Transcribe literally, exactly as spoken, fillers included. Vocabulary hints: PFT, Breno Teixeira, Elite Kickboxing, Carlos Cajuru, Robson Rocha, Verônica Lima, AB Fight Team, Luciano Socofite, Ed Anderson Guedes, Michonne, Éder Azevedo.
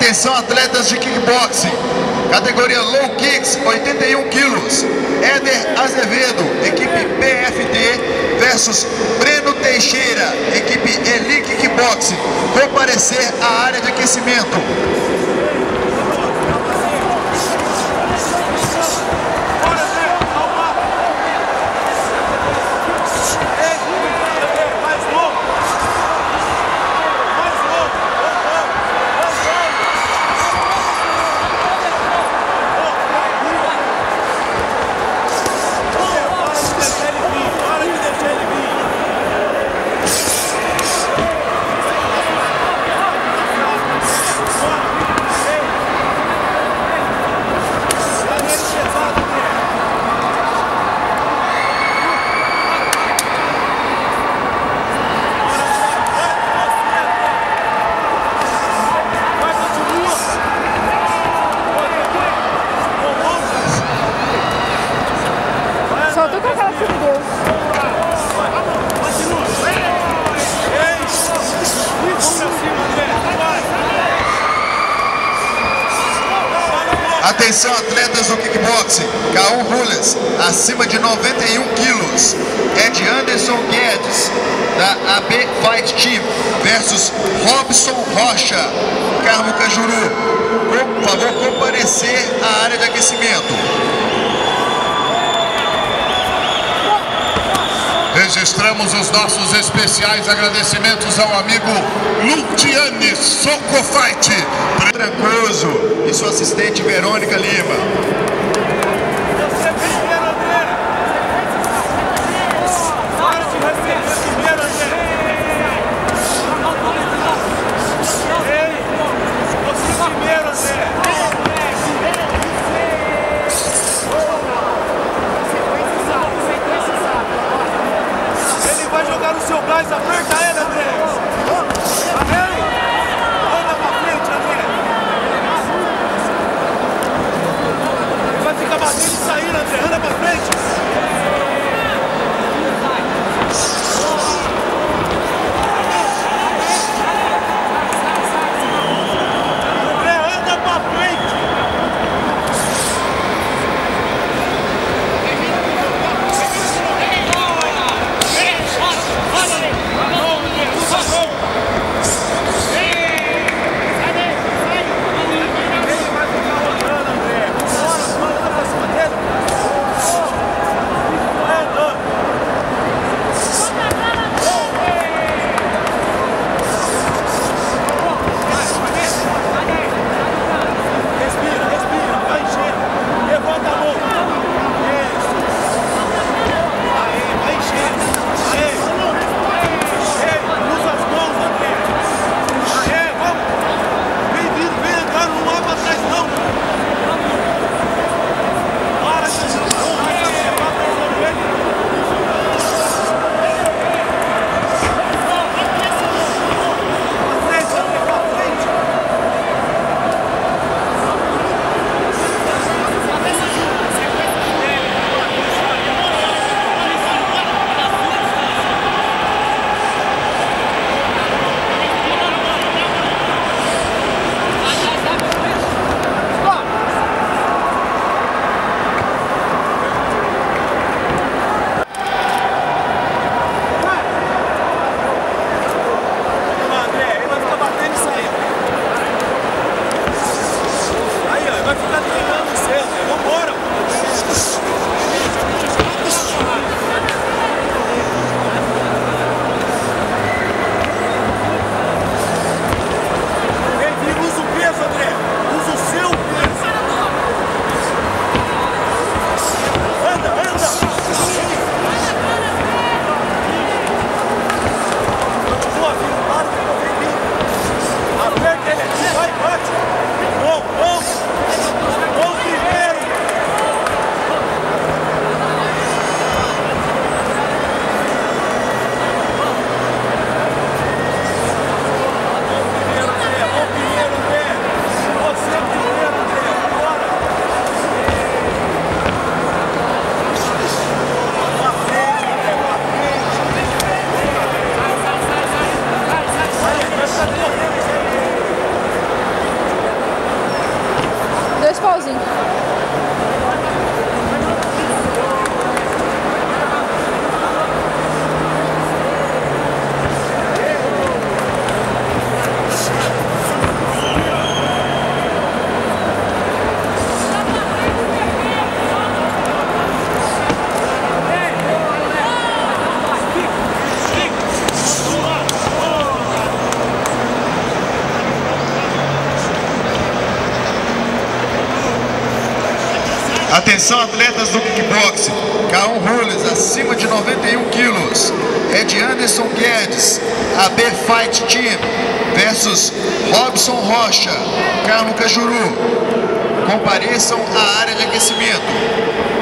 Atenção, atletas de kickboxing. Categoria Low Kicks, oitenta e um quilos. Éder Azevedo, equipe P F T, versus Breno Teixeira, equipe Elite Kickboxing. Comparecer à área de aquecimento. Atenção, atletas do kickboxing, Cajuru, acima de noventa e um quilos, Ed Anderson Guedes, da A B Fight Team, versus Robson Rocha, Carlos Cajuru. Por favor, comparecer à área de aquecimento. Registramos os nossos especiais agradecimentos ao amigo Luciano Socofite Trancoso e sua assistente Verônica Lima. Atenção, atletas do kickboxing. Caon Rules, acima de noventa e um quilos. Ed Anderson Guedes, A B Fight Team versus Robson Rocha, Carlos Cajuru. Compareçam à área de aquecimento.